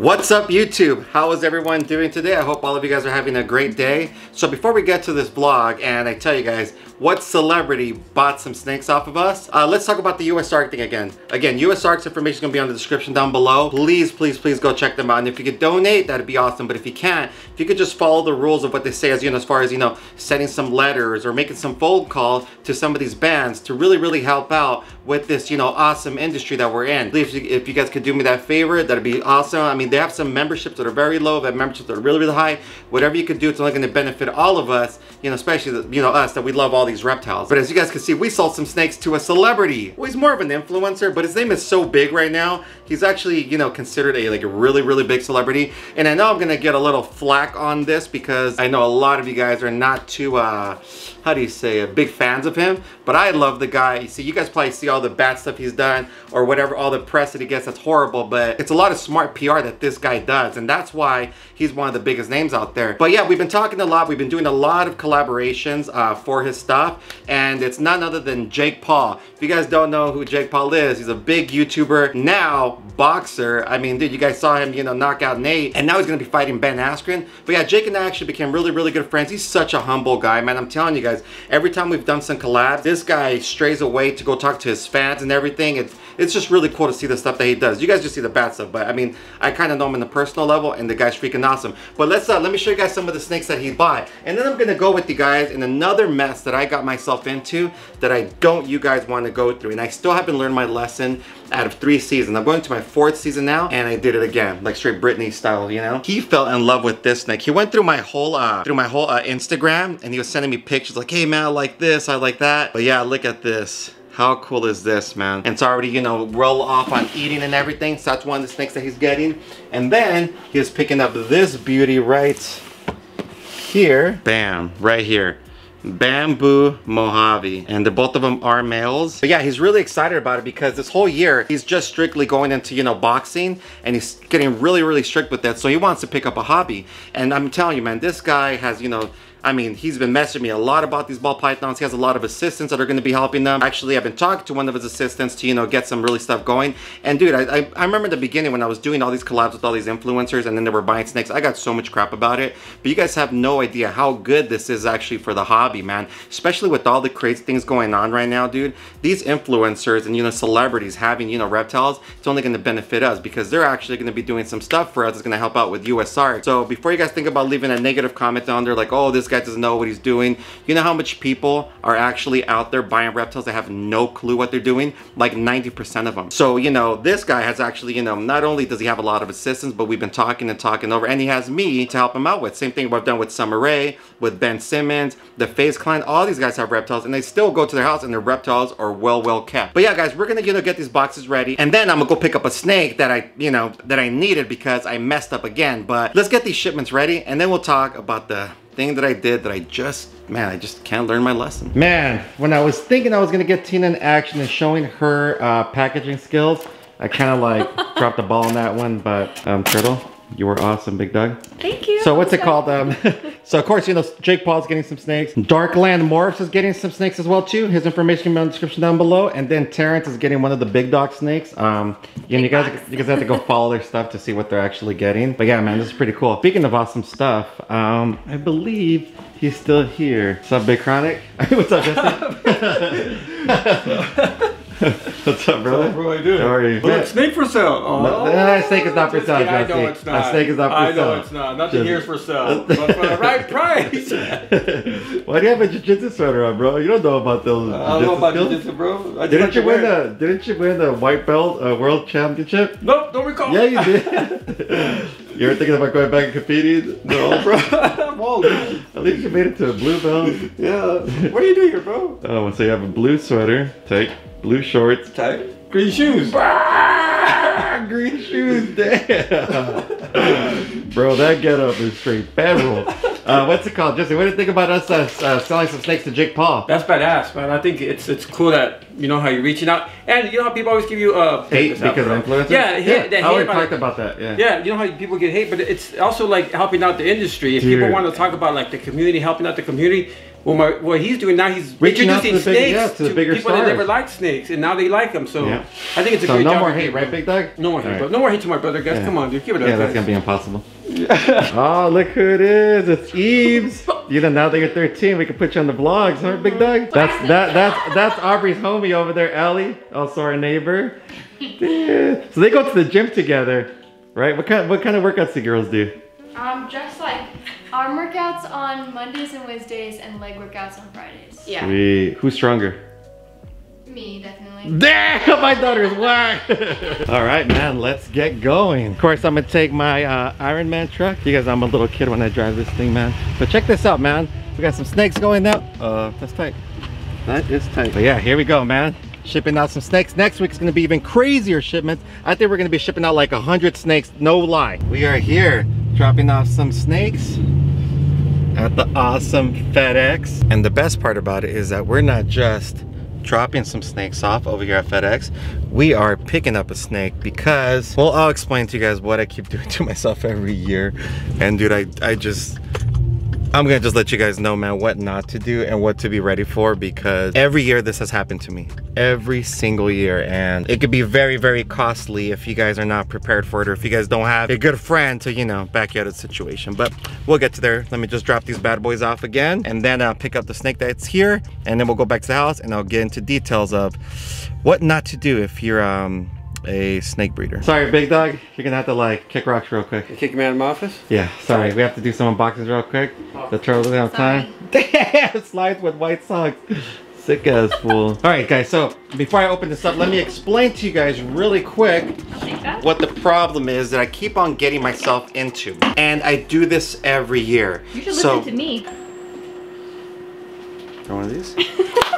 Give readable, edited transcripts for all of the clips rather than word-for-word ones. What's up YouTube? How is everyone doing today? I hope all of you guys are having a great day. So before we get to this vlog and I tell you guys what celebrity bought some snakes off of us, let's talk about the USARC thing again. Again, USARC's information is going to be on the description down below. Please, please, please go check them out. And if you could donate, that'd be awesome. But if you can't, if you could just follow the rules of what they say as far as sending some letters or making some phone calls to some of these bands to really help out with this, awesome industry that we're in. Please, if you guys could do me that favor, that'd be awesome. I mean, they have some memberships that are very low, they have memberships that are really high. Whatever you can do, it's only going to benefit all of us, especially us that we love all these reptiles. But as you guys can see, we sold some snakes to a celebrity. Well, he's more of an influencer, but his name is so big right now. He's actually, considered a really big celebrity. And I know I'm going to get a little flack on this because I know a lot of you guys are not too, big fans of him. But I love the guy. You see, you guys probably see all the bad stuff he's done or whatever, all the press that he gets that's horrible, but it's a lot of smart PR that this guy does, and that's why he's one of the biggest names out there. But yeah, we've been talking a lot, we've been doing a lot of collaborations for his stuff, and it's none other than Jake Paul. If you guys don't know who Jake Paul is, he's a big YouTuber, now boxer. I mean, dude, you guys saw him, knock out Nate, and now he's gonna be fighting Ben Askren. But yeah, Jake and I actually became really good friends. He's such a humble guy, man. I'm telling you guys, every time we've done some collabs, this guy strays away to go talk to his fans and everything. It's just really cool to see the stuff that he does. You guys just see the bad stuff, but I mean, I kind of know him on the personal level, and the guy's freaking awesome. But let's let me show you guys some of the snakes that he bought, and then I'm gonna go with you guys in another mess that I got myself into that I don't you guys want to go through, and I still haven't learned my lesson out of 3 seasons. I'm going to my 4th season now, and I did it again, like straight Britney style, He fell in love with this snake. He went through my whole Instagram, and he was sending me pictures like, "Hey man, I like this, I like that." But yeah, look at this. How cool is this, man? And it's already, roll off on eating and everything. So that's one of the snakes that he's getting. And then he was picking up this beauty right here. Bam, right here. Bamboo Mojave, and the both of them are males. But yeah, he's really excited about it because this whole year he's just strictly going into boxing, and he's getting really strict with that. So he wants to pick up a hobby, and I'm telling you, man, this guy has he's been messaging me a lot about these ball pythons. He has a lot of assistants that are going to be helping them. Actually, I've been talking to one of his assistants to get some really stuff going. And dude, I remember in the beginning when I was doing all these collabs with all these influencers, and then they were buying snakes, I got so much crap about it. But you guys have no idea how good this is actually for the hobby, man. Especially with all the crazy things going on right now, dude. These influencers and celebrities having reptiles, it's only going to benefit us because they're actually going to be doing some stuff for us. It's going to help out with USARC. So before you guys think about leaving a negative comment down there like, oh, this guy doesn't know what he's doing. You know how much people are actually out there buying reptiles that have no clue what they're doing? Like 90% of them. So, this guy has actually, not only does he have a lot of assistants, but we've been talking and talking over, and he has me to help him out with. Same thing we've done with Summer Ray, with Ben Simmons, the Face Clan. All these guys have reptiles, and they still go to their house, and their reptiles are well kept. But yeah, guys, we're gonna, get these boxes ready, and then I'm gonna go pick up a snake that I needed because I messed up again. But let's get these shipments ready, and then we'll talk about the thing that I did that I just can't learn my lesson. Man, when I was thinking I was gonna get Tina in action and showing her packaging skills, I kind of like dropped the ball on that one, but Turtle, you were awesome, big dog. Thank you. So what's it called? So of course, Jake Paul's getting some snakes. Darkland Morphs is getting some snakes as well too. His information can be in the description down below. And then Terrence is getting one of the big dog snakes. You guys have to go follow their stuff to see what they're actually getting. But yeah, man, this is pretty cool. Speaking of awesome stuff, I believe he's still here. What's up, Big Chronic? What's up, Justin? What's up, brother? What's up, bro? How are you? Look, snake for sale. Oh, no, snake is not for sale. I know it's not. Snake is not for sale. I know it's not. Nothing here is for sale. But for the right price. Why do you have a jiu-jitsu sweater on, bro? You don't know about those. I don't know about jiu-jitsu, bro. Didn't you win the white belt world championship? Nope, don't recall. Yeah, you did. You ever thinking about going back and competing? No, bro. I'm old. At least you made it to a blue belt. Yeah. What are you doing here, bro? Oh, so you have a blue sweater. Take. Blue shorts. Tight. Green shoes. Green shoes, damn. Bro, that getup is straight federal. What's it called, Justin? What do you think about us selling some snakes to Jake Paul? That's badass, man. I think it's cool that how you're reaching out, and how people always give you hate because of influencers. Yeah, I already talked about that. Yeah, you know how people get hate, but it's also like helping out the industry. If people want to talk about like the community, helping out the community, Well, what he's doing now, he's introducing snakes to people that never liked snakes, and now they like them. So I think it's a great job. So no more hate, right, Big Dog? No more hate, bro. No more hate to my brother, guys. Come on, dude. Give it up, guys. Yeah, that's gonna be impossible. Oh, look who it is. It's Eves. You know, now that you're 13, we can put you on the vlogs, huh, Big Dog? That's Aubrey's homie over there, Ellie. Also our neighbor. Dude. So they go to the gym together, right? What kind of workouts do girls do? Just like arm workouts on Mondays and Wednesdays and leg workouts on Fridays. Yeah. Sweet. Who's stronger? Me, definitely. Damn, my daughter's whack. All right, man, let's get going. Of course, I'm gonna take my Iron Man truck. You guys, I'm a little kid when I drive this thing, man. But check this out, man. We got some snakes going out. That's tight. That is tight. But yeah, here we go, man. Shipping out some snakes. Next week's gonna be even crazier shipments. I think we're gonna be shipping out like 100 snakes, no lie. We are here, dropping off some snakes at the awesome FedEx. And the best part about it is that we're not just dropping some snakes off over here at FedEx. We are picking up a snake because, well, I'll explain to you guys what I keep doing to myself every year. And dude, I'm gonna just let you guys know, man, what not to do and what to be ready for, because every year this has happened to me. Every single year, and it could be very, very costly if you guys are not prepared for it, or if you guys don't have a good friend to, you know, back you out of the situation. But we'll get to there. Let me just drop these bad boys off again, and then I'll pick up the snake that's here, and then we'll go back to the house, and I'll get into details of what not to do if you're a snake breeder. Sorry, Big Dog, you're gonna have to like kick rocks real quick. You kick me out of my office? Yeah, sorry, we have to do some unboxings real quick. Oh. The turtles doesn't have time. Damn, slides with white socks. Sick ass fool. All right, guys, so before I open this up, let me explain to you guys really quick what the problem is that I keep on getting myself into. And I do this every year. You should listen to me. One of these?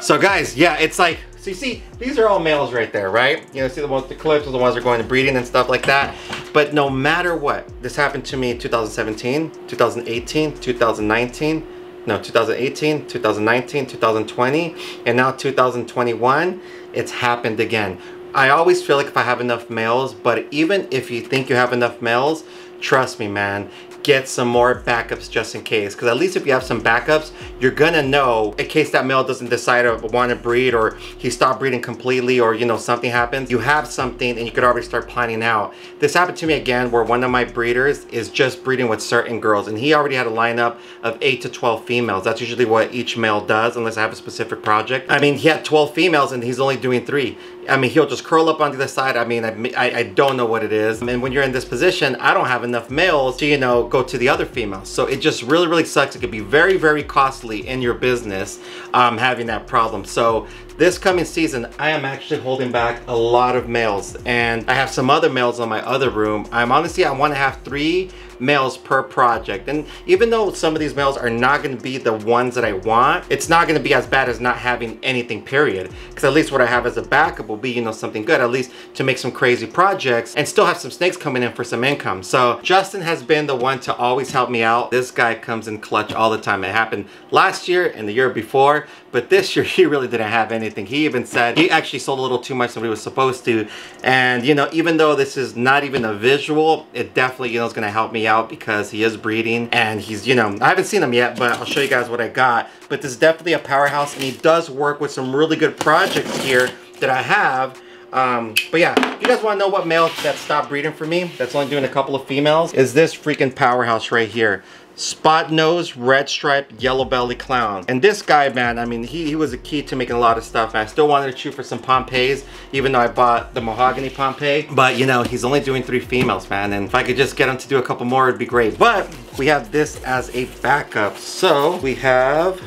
So guys, yeah, it's like, so you see, these are all males right there, right? You know, see the ones with the clips, the ones that are going to breeding and stuff like that. But no matter what, this happened to me in 2017, 2018, 2019, no, 2018, 2019, 2020, and now 2021, it's happened again. I always feel like if I have enough males, but even if you think you have enough males, trust me, man, get some more backups just in case. Because at least if you have some backups, you're gonna know in case that male doesn't decide to want to breed, or he stopped breeding completely, or, you know, something happens, you have something and you could already start planning out. This happened to me again where one of my breeders is just breeding with certain girls, and he already had a lineup of 8 to 12 females. That's usually what each male does, unless I have a specific project. I mean, he had 12 females and he's only doing 3. I mean, he'll just curl up onto the side. I mean, I don't know what it is. And when you're in this position, I don't have enough males to, you know, go to the other females. So it just really, really sucks. It could be very, very costly in your business having that problem. So this coming season, I am actually holding back a lot of males. And I have some other males on my other room. I'm honestly, I want to have 3 males per project. And even though some of these males are not going to be the ones that I want, it's not going to be as bad as not having anything, period. Because at least what I have as a backup will be, you know, something good, at least to make some crazy projects and still have some snakes coming in for some income. So Justin has been the one to always help me out. This guy comes in clutch all the time. It happened last year and the year before, but this year he really didn't have anything. He even said he actually sold a little too much than he was supposed to. And, you know, even though this is not even a visual, it definitely, you know, is going to help me out because he is breeding and he's, you know, I haven't seen him yet, but I'll show you guys what I got. But this is definitely a powerhouse, and he does work with some really good projects here that I have. But yeah, if you guys want to know what male that stopped breeding for me, that's only doing a couple of females, is this freaking powerhouse right here. Spot nose, red stripe, yellow belly clown. And this guy, man, I mean, he was a key to making a lot of stuff. I still wanted to shoot for some Pompeys, even though I bought the mahogany Pompey. But, you know, he's only doing 3 females, man. And if I could just get him to do a couple more, it'd be great. But we have this as a backup. So we have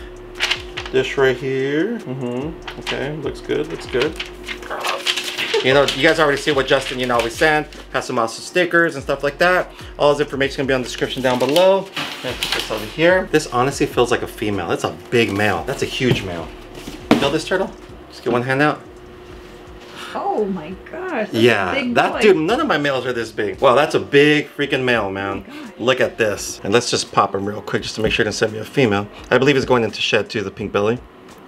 this right here. Okay, looks good, looks good. You know, you guys already see what Justin, you know, always sent. Has some awesome stickers and stuff like that. All his information is going to be on the description down below. Let's put this over here. This honestly feels like a female. That's a big male. That's a huge male. You know this turtle? Just get one hand out. Oh my gosh. Yeah, that dude, none of my males are this big. Wow, that's a big freaking male, man. Oh, look at this. And let's just pop him real quick just to make sure it didn't send me a female. I believe it's going into shed too, the pink belly.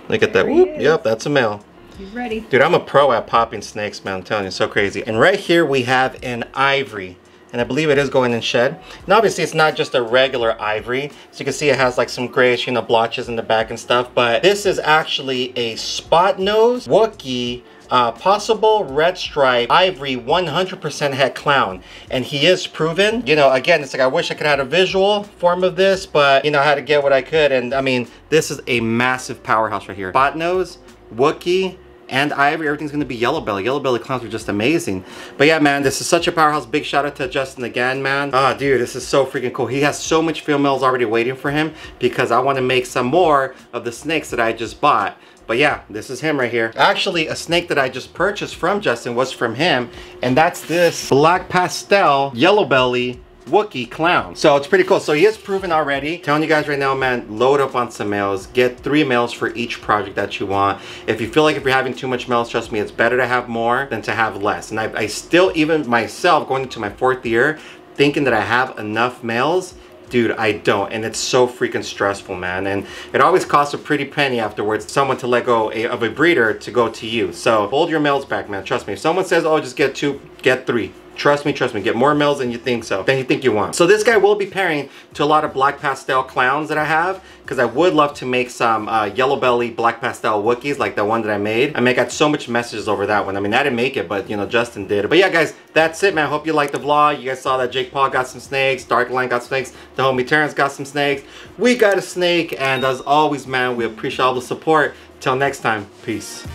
Look at that. Whoop. Yep, that's a male. He's ready. Dude, I'm a pro at popping snakes, man. I'm telling you, it's so crazy. And right here we have an ivory. and I believe it is going in shed. And obviously it's not just a regular ivory. So you can see it has like some grayish, you know, blotches in the back and stuff, but this is actually a spot nose Wookiee, possible red stripe ivory 100% het clown, and he is proven. You know, again, it's like I wish I could have had a visual form of this, but you know, I had to get what I could. And I mean, this is a massive powerhouse right here. Spot nose, Wookiee, and ivory, everything's gonna be yellow belly. Yellow belly clowns are just amazing. But yeah, man, this is such a powerhouse. Big shout out to Justin again, man. Ah, dude, this is so freaking cool. He has so much females already waiting for him because I wanna make some more of the snakes that I just bought. But yeah, this is him right here. Actually, a snake that I just purchased from Justin was from him, and that's this black pastel yellow belly Wookiee clown. So it's pretty cool. So he is proven already. Telling you guys right now, man, load up on some males. Get 3 males for each project that you want. If you feel like if you're having too much males, trust me, it's better to have more than to have less. And I still, even myself, going into my 4th year, thinking that I have enough males, dude, I don't, and it's so freaking stressful, man. And it always costs a pretty penny afterwards, someone to let go of a breeder to go to you. So hold your males back, man, trust me. If someone says, oh, just get 2, get 3. Trust me, get more males than you think so, than you think you want. So this guy will be pairing to a lot of black pastel clowns that I have, because I would love to make some yellow belly black pastel Wookiees like the one that I made. I mean, I got so much messages over that one. I mean, I didn't make it, but you know, Justin did. But yeah, guys, that's it, man. Hope you liked the vlog. You guys saw that Jake Paul got some snakes, Darkland got snakes, the homie Terrence got some snakes. We got a snake, and as always, man, we appreciate all the support. Till next time, peace.